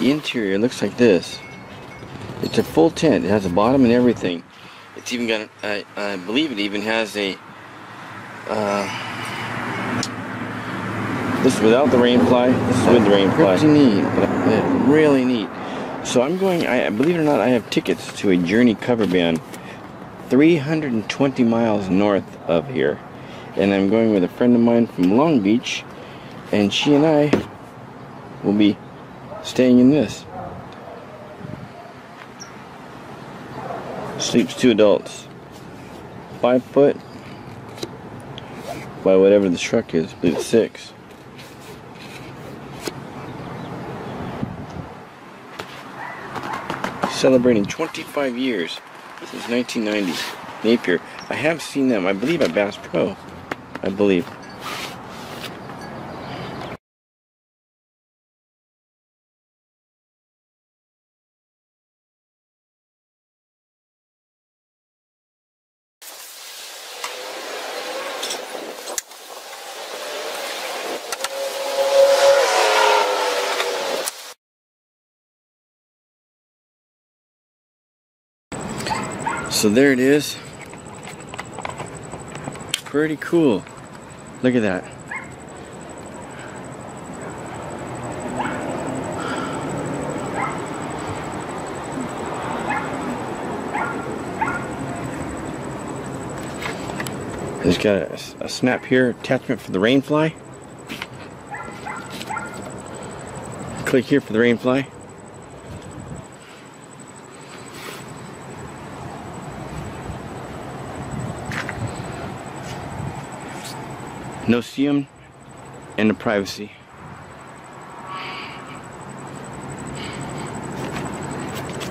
the interior looks like this. It's a full tent. It has a bottom and everything. It's even got, I believe it even has a, this is without the rain ply, this is with the rain ply. Pretty neat, really neat. So I'm going, believe it or not, I have tickets to a Journey cover band 320 miles north of here. And I'm going with a friend of mine from Long Beach, and she and I will be staying in this. Sleeps two adults, 5 foot by whatever the truck is, I believe it's 6. Celebrating 25 years since 1990. Napier. I have seen them, I believe, at Bass Pro. I believe. So there it is. Pretty cool. Look at that. It's got a snap here attachment for the rain fly. Click here for the rain fly. No seam and the privacy.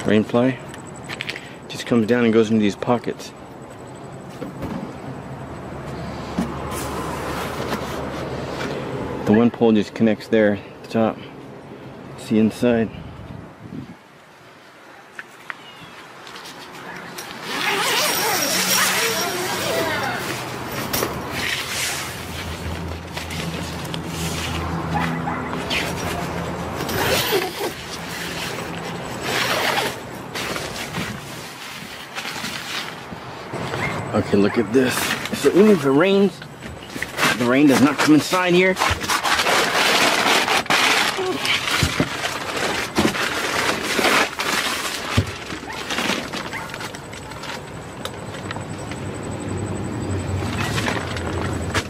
Rain fly just comes down and goes into these pockets. The one pole just connects there at the top. It's the inside. Okay, look at this. So even if it rains, the rain does not come inside here.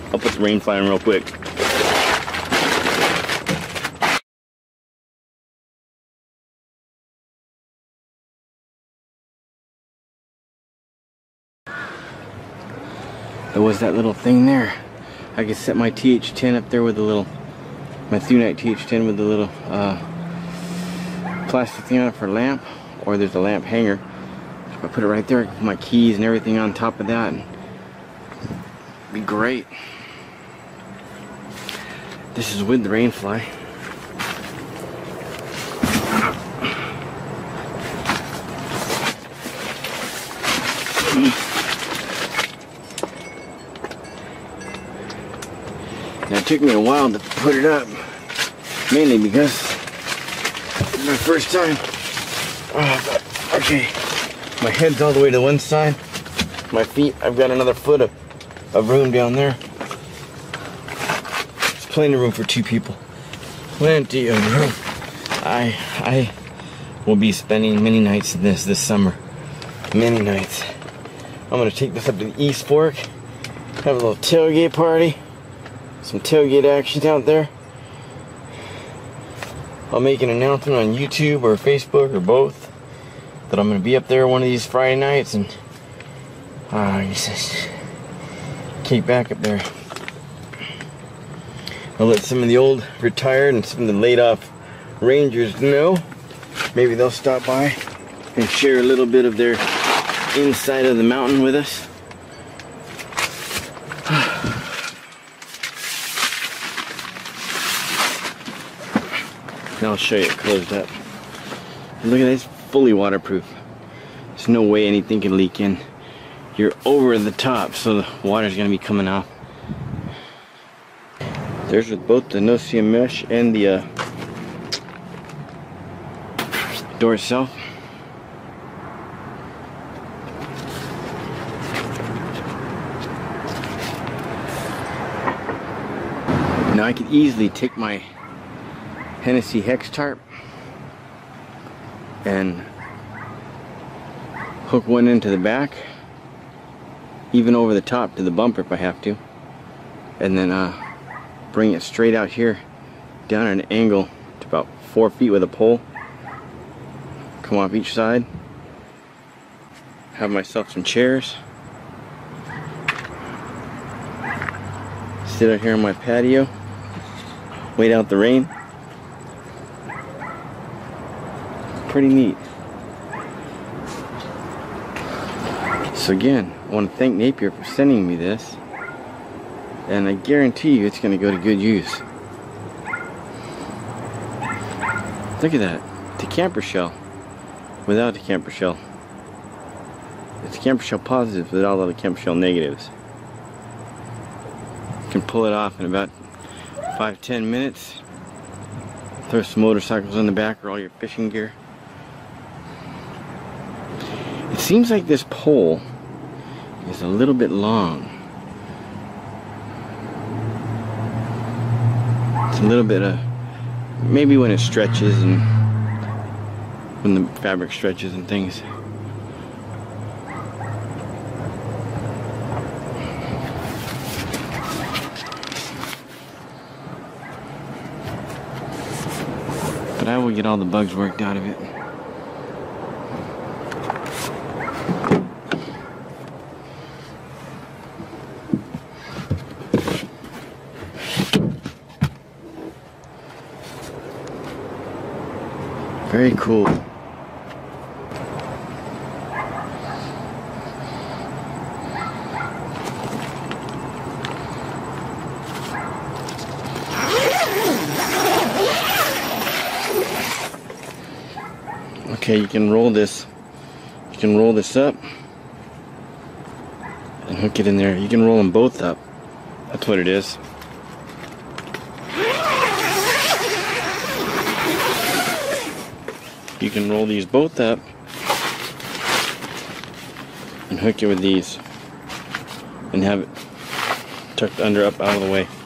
I'll put the rain fly in real quick. There was that little thing there. I could set my TH10 up there with a little, my Thunite TH10 with a little plastic thing on it for a lamp, or there's a lamp hanger. If I put it right there, my keys and everything on top of that, and it'd be great. This is with the rain fly. Took me a while to put it up, mainly because it's my first time. Okay, my head's all the way to one side. My feet, I've got another foot of room down there. There's plenty of room for two people. Plenty of room. I will be spending many nights in this summer. Many nights. I'm gonna take this up to the East Fork, have a little tailgate party. Some tailgate action out there. I'll make an announcement on YouTube or Facebook or both that I'm going to be up there one of these Friday nights, and just kick back up there. I'll let some of the old retired and some of the laid off Rangers know. Maybe they'll stop by and share a little bit of their inside of the mountain with us. Now I'll show you it closed up. Look at this, fully waterproof. There's no way anything can leak in. You're over the top, so the water's gonna be coming off. There's with both the no-seam mesh and the Door itself. Now I could easily take my Hennessey hex tarp and hook one into the back, even over the top to the bumper if I have to, and then bring it straight out here down at an angle to about 4 feet with a pole, come off each side, have myself some chairs, sit out here on my patio, wait out the rain. Pretty neat. So again, I want to thank Napier for sending me this, and I guarantee you it's going to go to good use. Look at that, the camper shell without the camper shell. It's camper shell positives without all the camper shell negatives. You can pull it off in about 5–10 minutes. Throw some motorcycles in the back or all your fishing gear. It seems like this pole is a little bit long. It's a little bit of, maybe when it stretches and when the fabric stretches and things. But I will get all the bugs worked out of it. Very cool. Okay, you can roll this. You can roll this up and hook it in there. You can roll them both up. That's what it is. You can roll these both up and hook it with these and have it tucked under up out of the way.